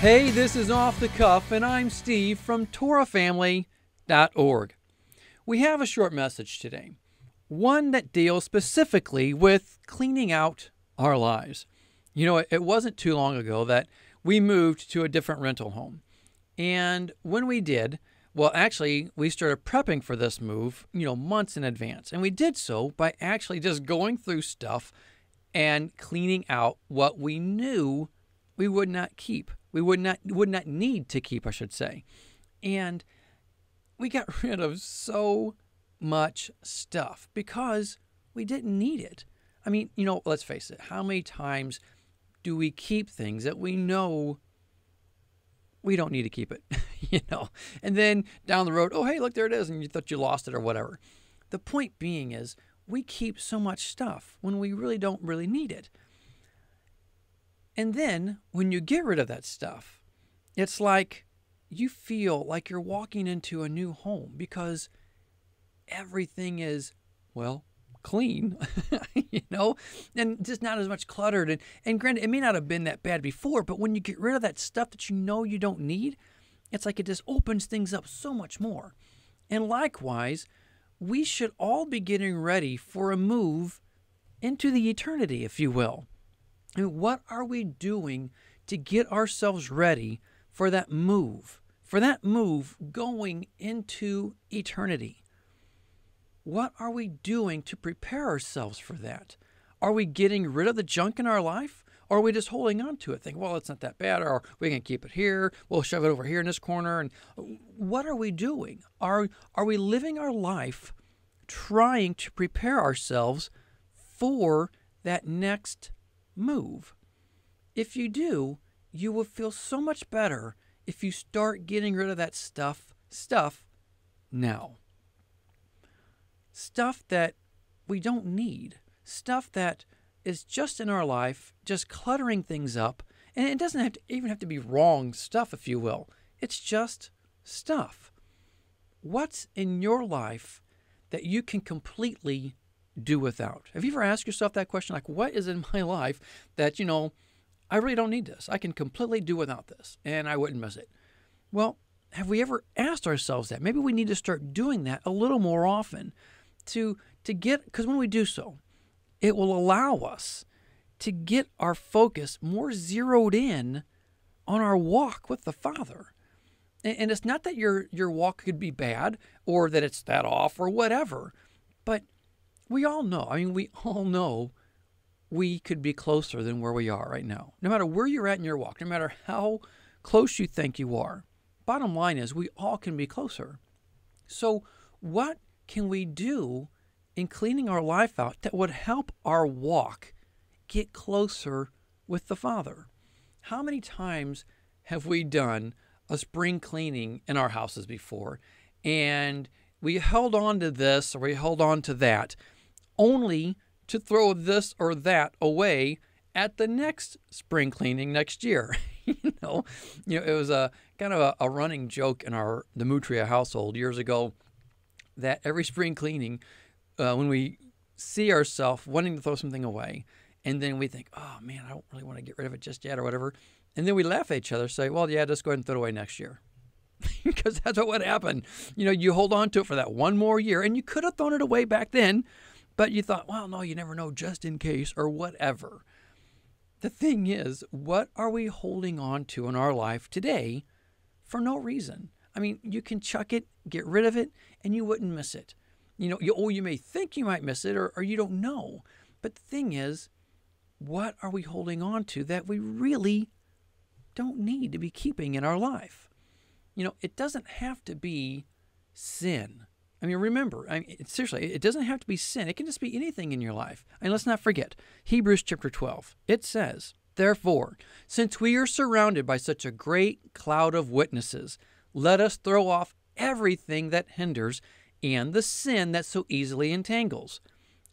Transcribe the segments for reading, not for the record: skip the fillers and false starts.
Hey, this is Off the Cuff, and I'm Steve from TorahFamily.org. We have a short message today, one that deals specifically with cleaning out our lives. You know, it wasn't too long ago that we moved to a different rental home. And when we did, well, actually, we started prepping for this move, months in advance. And we did so by actually just going through stuff and cleaning out what we knew we would not keep. We would not need to keep, I should say. And we got rid of so much stuff because we didn't need it. I mean, let's face it. How many times do we keep things that we know we don't need to keep it, And then down the road, oh, hey, look, there it is, and you thought you lost it or whatever. The point being is we keep so much stuff when we really don't really need it. And then when you get rid of that stuff, it's like you feel like you're walking into a new home because everything is, well, clean, and just not as much cluttered. And granted, it may not have been that bad before, but when you get rid of that stuff that you don't need, it's like it just opens things up so much more. And likewise, we should all be getting ready for a move into the eternity, if you will. And what are we doing to get ourselves ready for that move? For that move going into eternity? What are we doing to prepare ourselves for that? Are we getting rid of the junk in our life? Or are we just holding on to it? Think, well, it's not that bad, or we can keep it here. We'll shove it over here in this corner. And what are we doing? Are we living our life trying to prepare ourselves for that next move? If you do, you will feel so much better if you start getting rid of that stuff now. Stuff that we don't need. Stuff that is just in our life, just cluttering things up. And it doesn't even have to be wrong stuff, if you will. It's just stuff. What's in your life that you can completely do without? Have you ever asked yourself that question? Like, what is in my life that, I really don't need this. I can completely do without this, and I wouldn't miss it. Well, have we ever asked ourselves that? Maybe we need to start doing that a little more often because when we do so, it will allow us to get our focus more zeroed in on our walk with the Father. And it's not that your walk could be bad or that it's that off or whatever, but we all know we could be closer than where we are right now. No matter where you're at in your walk, no matter how close you think you are, bottom line is we all can be closer. So what can we do in cleaning our life out that would help our walk get closer with the Father? How many times have we done a spring cleaning in our houses before, and we held on to this or we held on to that only to throw this or that away at the next spring cleaning next year? It was a kind of a running joke in the Mutria household years ago that every spring cleaning, when we see ourselves wanting to throw something away, and then we think, oh man, I don't really want to get rid of it just yet or whatever, and then we laugh at each other, say, well, yeah, just go ahead and throw it away next year. Because that's what would happen. You hold on to it for that one more year, and you could have thrown it away back then, but you thought, well, no, you never know, just in case or whatever. The thing is, what are we holding on to in our life today for no reason? I mean, you can chuck it, get rid of it, and you wouldn't miss it. You may think you might miss it or you don't know. But the thing is, what are we holding on to that we really don't need to be keeping in our life? It doesn't have to be sin. I mean, remember, seriously, it doesn't have to be sin. It can just be anything in your life. And let's not forget, Hebrews chapter 12, it says, therefore, since we are surrounded by such a great cloud of witnesses, let us throw off everything that hinders and the sin that so easily entangles,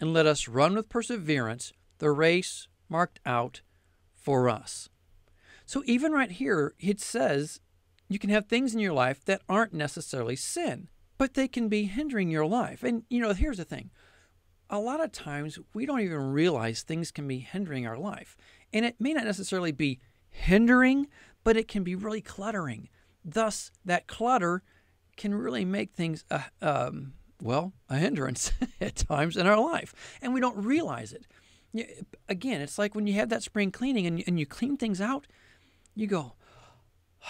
and let us run with perseverance the race marked out for us. So even right here, it says you can have things in your life that aren't necessarily sin, but they can be hindering your life. And, here's the thing. A lot of times we don't even realize things can be hindering our life. And it may not necessarily be hindering, but it can be really cluttering. Thus, that clutter can really make things a hindrance at times in our life, and we don't realize it. Again, it's like when you have that spring cleaning and you clean things out, you go,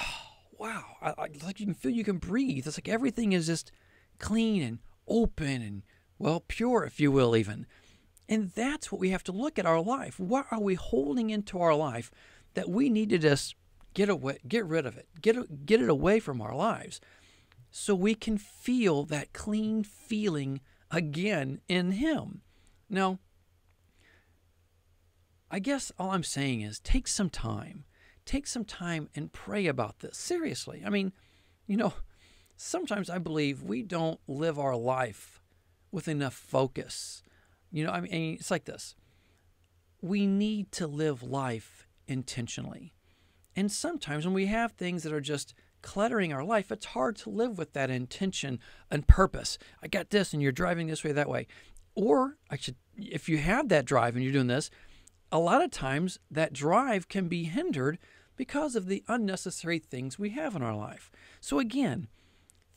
oh, wow, like you can feel, you can breathe. It's like everything is just clean and open and, well, pure, if you will, even. And that's what we have to look at our life. What are we holding into our life that we need to just get rid of it, get it away from our lives so we can feel that clean feeling again in Him? Now, I guess all I'm saying is take some time. Take some time and pray about this. Seriously. I mean, you know, sometimes I believe we don't live our life with enough focus. You know, I mean, it's like this. We need to live life intentionally. And sometimes when we have things that are just cluttering our life, it's hard to live with that intention and purpose. I got this, and you're driving this way, that way. Or, if you have that drive and you're doing this, a lot of times that drive can be hindered because of the unnecessary things we have in our life. So again,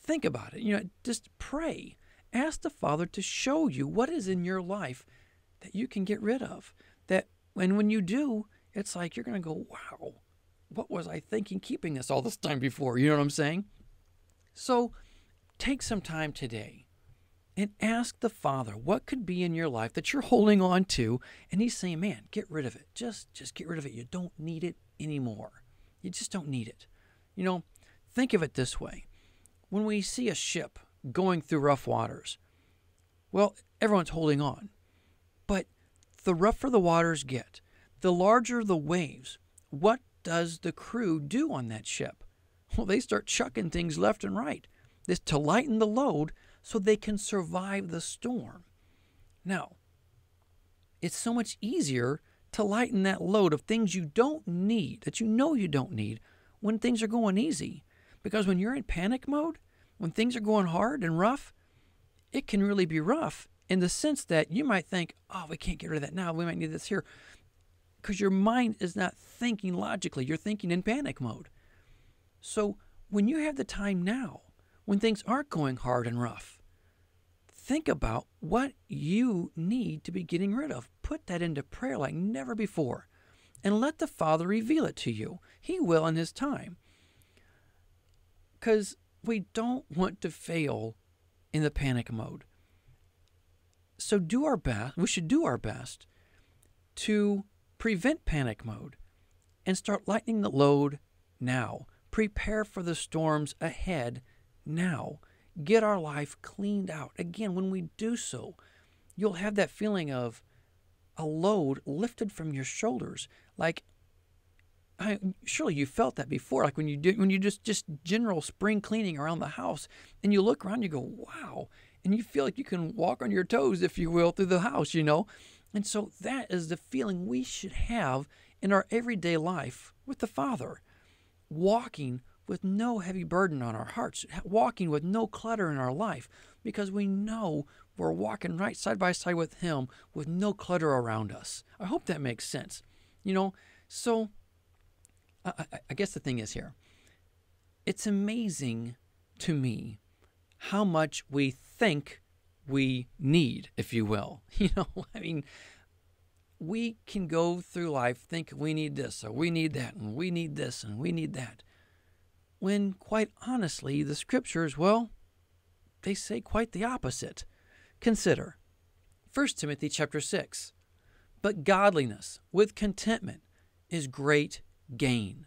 think about it. You know, just pray. Ask the Father to show you what is in your life that you can get rid of. And when you do, it's like you're going to go, wow, what was I thinking keeping this all this time before? You know what I'm saying? So take some time today and ask the Father what could be in your life that you're holding on to. And He's saying, man, get rid of it. Just get rid of it. You don't need it anymore. You just don't need it. You know, think of it this way. When we see a ship going through rough waters, well, everyone's holding on. But the rougher the waters get, the larger the waves, what does the crew do on that ship? Well, they start chucking things left and right to lighten the load so they can survive the storm. Now, it's so much easier to lighten that load of things you don't need, that you know you don't need, when things are going easy. Because when you're in panic mode, when things are going hard and rough, it can really be rough in the sense that you might think, oh, we can't get rid of that now. We might need this here. Because your mind is not thinking logically. You're thinking in panic mode. So when you have the time now, when things aren't going hard and rough, think about what you need to be getting rid of. Put that into prayer like never before. And let the Father reveal it to you. He will in His time. Because we don't want to fail in the panic mode. So do our best. We should do our best to prevent panic mode and start lightening the load now. Prepare for the storms ahead now. Get our life cleaned out. Again, when we do so, you'll have that feeling of a load lifted from your shoulders. Like, surely you felt that before, like when you just general spring cleaning around the house, and you look around, you go, wow, and you feel like you can walk on your toes, if you will, through the house, you know. And so that is the feeling we should have in our everyday life with the Father, walking with no heavy burden on our hearts, walking with no clutter in our life, because we know we're walking right side by side with Him with no clutter around us. I hope that makes sense, you know. So I guess the thing is here, it's amazing to me how much we think we need, if you will. You know, I mean, we can go through life thinking we need this, or we need that, and we need this, and we need that. When, quite honestly, the Scriptures, well, they say quite the opposite. Consider 1 Timothy chapter 6, but godliness with contentment is great gain.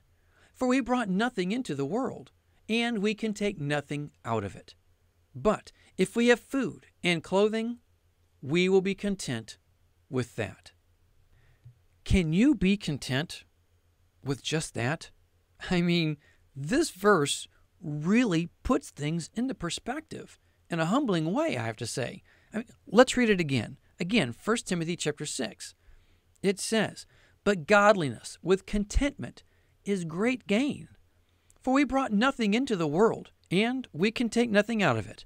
For we brought nothing into the world, and we can take nothing out of it. But if we have food and clothing, we will be content with that. Can you be content with just that? I mean, this verse really puts things into perspective in a humbling way, I have to say. I mean, let's read it again. Again, 1 Timothy chapter 6. It says, but godliness with contentment is great gain. For we brought nothing into the world, and we can take nothing out of it.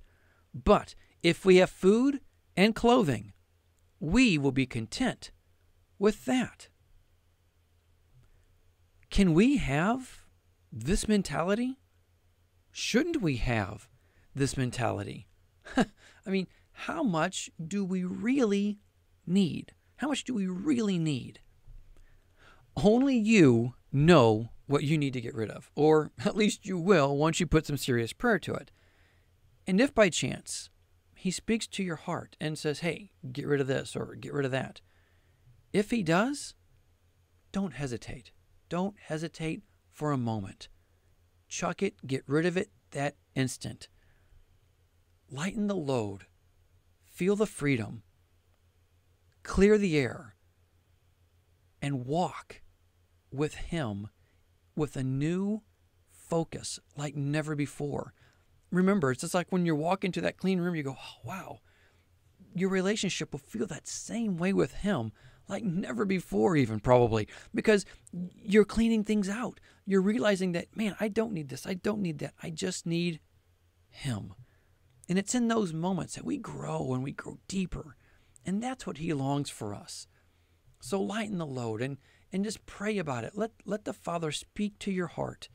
But if we have food and clothing, we will be content with that. Can we have this mentality? Shouldn't we have this mentality? I mean, how much do we really need? How much do we really need? Only you know what you need to get rid of, or at least you will once you put some serious prayer to it. And if by chance he speaks to your heart and says, hey, get rid of this or get rid of that, if he does, don't hesitate. Don't hesitate for a moment. Chuck it, get rid of it that instant. Lighten the load. Feel the freedom. Clear the air. And walk with him with a new focus like never before. Remember, it's just like when you walk into that clean room, you go, oh, wow. Your relationship will feel that same way with him like never before even probably, because you're cleaning things out. You're realizing that, man, I don't need this. I don't need that. I just need him. And it's in those moments that we grow and we grow deeper. And that's what he longs for us. So lighten the load and just pray about it. Let the Father speak to your heart.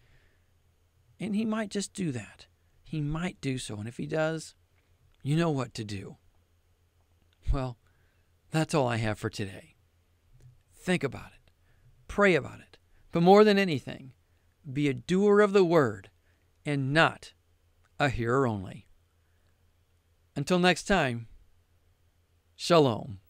And he might just do that. He might do so. And if he does, you know what to do. Well, that's all I have for today. Think about it. Pray about it. But more than anything, be a doer of the word and not a hearer only. Until next time, shalom.